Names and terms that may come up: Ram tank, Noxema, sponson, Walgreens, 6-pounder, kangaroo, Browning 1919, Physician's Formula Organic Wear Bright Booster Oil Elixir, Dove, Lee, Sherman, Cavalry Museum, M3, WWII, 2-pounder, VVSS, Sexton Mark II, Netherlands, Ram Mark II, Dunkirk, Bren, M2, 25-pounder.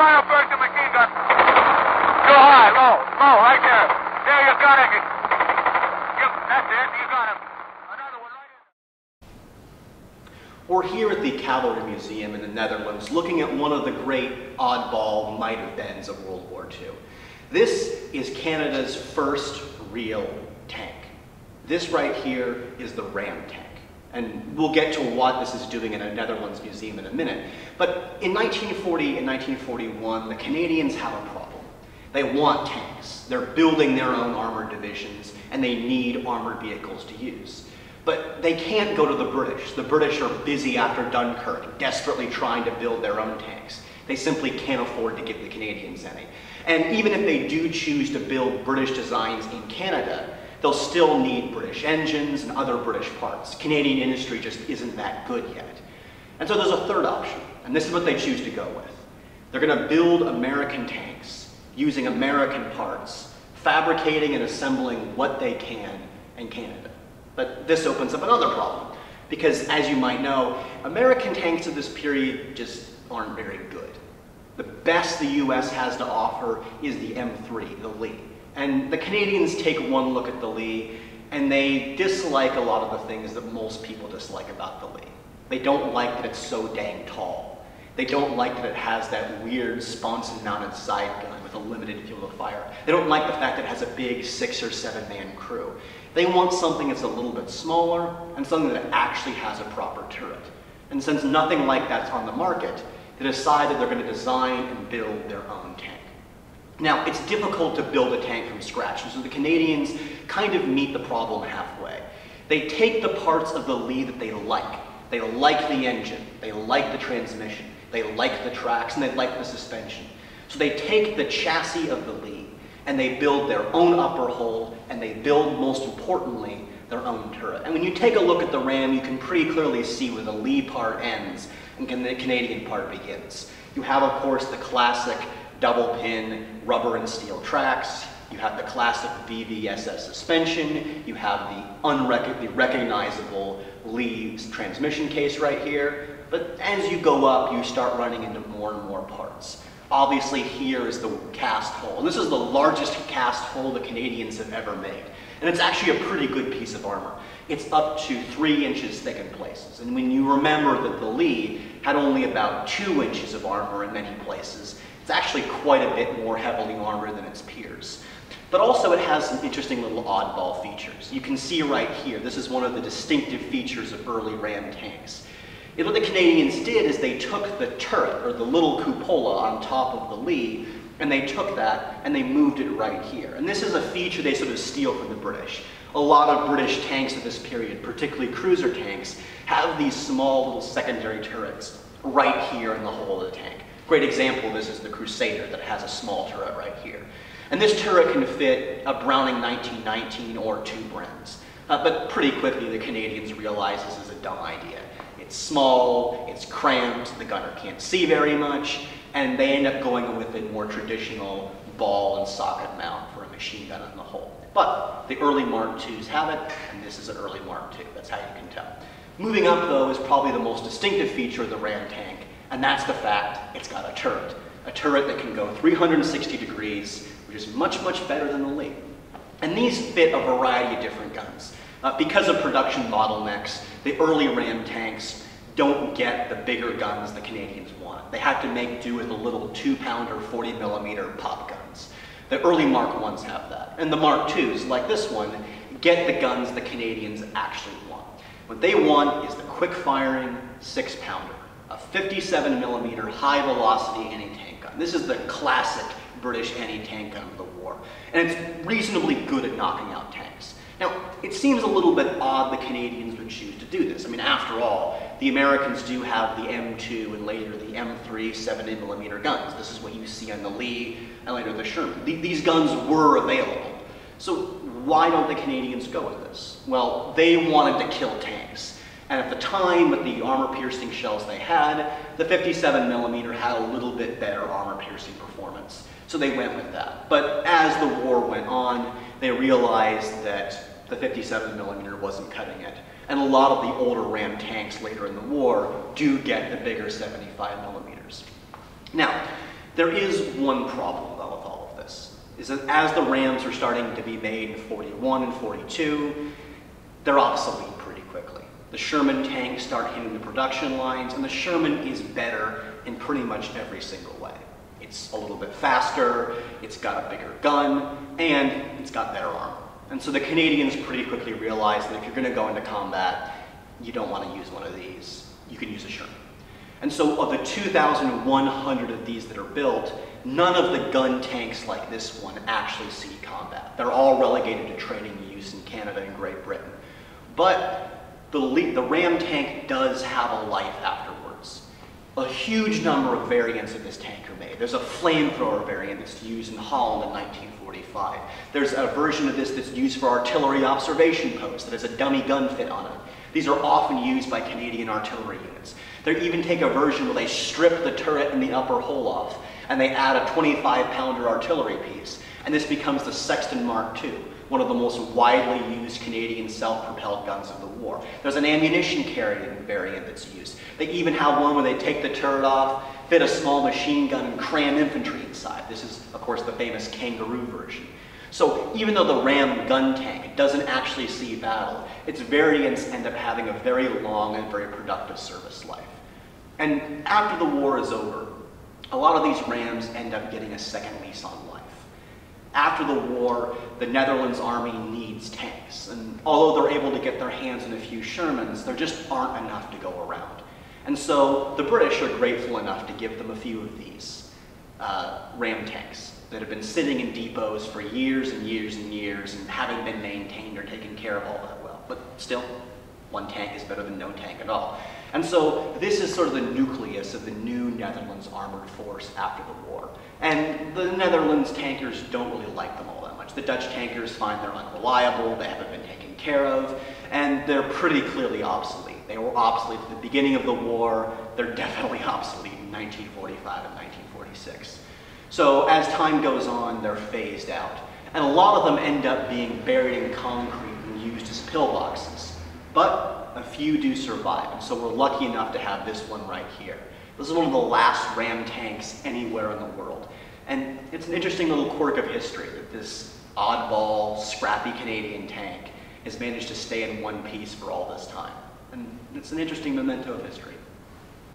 fire first to machine gun. Go high, low, low, right there. There, you got it. That's it, you got him. Another one right in. We're here at the Cavalry Museum in the Netherlands looking at one of the great oddball might-have-beens of World War II. This is Canada's first real tank. This right here is the Ram tank. And we'll get to what this is doing in a Netherlands museum in a minute. But in 1940 and 1941, the Canadians have a problem. They want tanks. They're building their own armored divisions, and they need armored vehicles to use. But they can't go to the British. The British are busy after Dunkirk, desperately trying to build their own tanks. They simply can't afford to give the Canadians any. And even if they do choose to build British designs in Canada, they'll still need British engines and other British parts. Canadian industry just isn't that good yet. And so there's a third option, and this is what they choose to go with. They're gonna build American tanks using American parts, fabricating and assembling what they can in Canada. But this opens up another problem, because as you might know, American tanks of this period just aren't very good. The best the US has to offer is the M3, the Lee. And the Canadians take one look at the Lee, and they dislike a lot of the things that most people dislike about the Lee. They don't like that it's so dang tall. They don't like that it has that weird sponson-mounted side gun with a limited field of fire. They don't like the fact that it has a big 6- or 7-man crew. They want something that's a little bit smaller, and something that actually has a proper turret. And since nothing like that's on the market, they decide that they're going to design and build their own tank. Now, it's difficult to build a tank from scratch, and so the Canadians kind of meet the problem halfway. They take the parts of the Lee that they like. They like the engine, they like the transmission, they like the tracks, and they like the suspension. So they take the chassis of the Lee, and they build their own upper hold, and they build, most importantly, their own turret. And when you take a look at the Ram, you can pretty clearly see where the Lee part ends and the Canadian part begins. You have, of course, the classic double pin, rubber and steel tracks. You have the classic VVSS suspension. You have the recognizable Lee transmission case right here. But as you go up, you start running into more and more parts. Obviously, here is the cast hull. And this is the largest cast hull the Canadians have ever made. And it's actually a pretty good piece of armor. It's up to 3 inches thick in places. And when you remember that the Lee had only about 2 inches of armor in many places, it's actually quite a bit more heavily armored than its peers. But also it has some interesting little oddball features. You can see right here, this is one of the distinctive features of early Ram tanks. And what the Canadians did is they took the turret, or the little cupola on top of the Lee, and they took that and they moved it right here. And this is a feature they sort of steal from the British. A lot of British tanks of this period, particularly cruiser tanks, have these small little secondary turrets right here in the hull of the tank. Great example of this is the Crusader that has a small turret right here. And this turret can fit a Browning 1919 or 2 Brens. But pretty quickly the Canadians realize this is a dumb idea. It's small, it's cramped, the gunner can't see very much, and they end up going with a more traditional ball and socket mount for a machine gun on the hull. But the early Mark IIs have it, and this is an early Mark II. That's how you can tell. Moving up, though, is probably the most distinctive feature of the Ram tank. And that's the fact it's got a turret. A turret that can go 360 degrees, which is much, much better than the Lee. And these fit a variety of different guns. Because of production bottlenecks, the early Ram tanks don't get the bigger guns the Canadians want. They have to make do with the little 2-pounder 40mm pop guns. The early Mark I's have that. And the Mark IIs, like this one, get the guns the Canadians actually want. What they want is the quick-firing 6-pounder. A 57mm high-velocity anti-tank gun. This is the classic British anti-tank gun of the war, and it's reasonably good at knocking out tanks. Now, it seems a little bit odd the Canadians would choose to do this. I mean, after all, the Americans do have the M2 and later the M3 70mm guns. This is what you see on the Lee and later the Sherman. These guns were available. So why don't the Canadians go with this? Well, they wanted to kill tanks. And at the time, with the armor-piercing shells they had, the 57mm had a little bit better armor-piercing performance. So they went with that. But as the war went on, they realized that the 57mm wasn't cutting it. And a lot of the older Ram tanks later in the war do get the bigger 75mm. Now, There is one problem, though, with all of this, is that as the Rams are starting to be made in 41 and 42, they're obsolete pretty quickly. The Sherman tanks start hitting the production lines, and the Sherman is better in pretty much every single way. It's a little bit faster, it's got a bigger gun, and it's got better armor. And so the Canadians pretty quickly realized that if you're going to go into combat, you don't want to use one of these. You can use a Sherman. And so of the 2,100 of these that are built, none of the gun tanks like this one actually see combat. They're all relegated to training use in Canada and Great Britain. But the Ram tank does have a life afterwards. A huge number of variants of this tank are made. There's a flamethrower variant that's used in Holland in 1945. There's a version of this that's used for artillery observation posts that has a dummy gun fit on it. These are often used by Canadian artillery units. They even take a version where they strip the turret and the upper hull off, and they add a 25-pounder artillery piece, and this becomes the Sexton Mark II, one of the most widely used Canadian self-propelled guns of the war. There's an ammunition carrying variant that's used. They even have one where they take the turret off, fit a small machine gun, and cram infantry inside. This is, of course, the famous kangaroo version. So even though the Ram gun tank doesn't actually see battle, its variants end up having a very long and very productive service life. And after the war is over, a lot of these Rams end up getting a second lease on life. After the war, the Netherlands Army needs tanks, and although they're able to get their hands on a few Shermans, there just aren't enough to go around. And so the British are grateful enough to give them a few of these Ram tanks that have been sitting in depots for years and years and years and haven't been maintained or taken care of all that well. But still, one tank is better than no tank at all. And so this is sort of the nucleus of the new Netherlands armored force after the war. And the Netherlands tankers don't really like them all that much. The Dutch tankers find they're unreliable, they haven't been taken care of, and they're pretty clearly obsolete. They were obsolete at the beginning of the war, they're definitely obsolete in 1945 and 1946. So as time goes on, they're phased out. And a lot of them end up being buried in concrete and used as pillboxes. But a few do survive, and so we're lucky enough to have this one right here. This is one of the last Ram tanks anywhere in the world. And it's an interesting little quirk of history that this oddball, scrappy Canadian tank has managed to stay in one piece for all this time. And it's an interesting memento of history.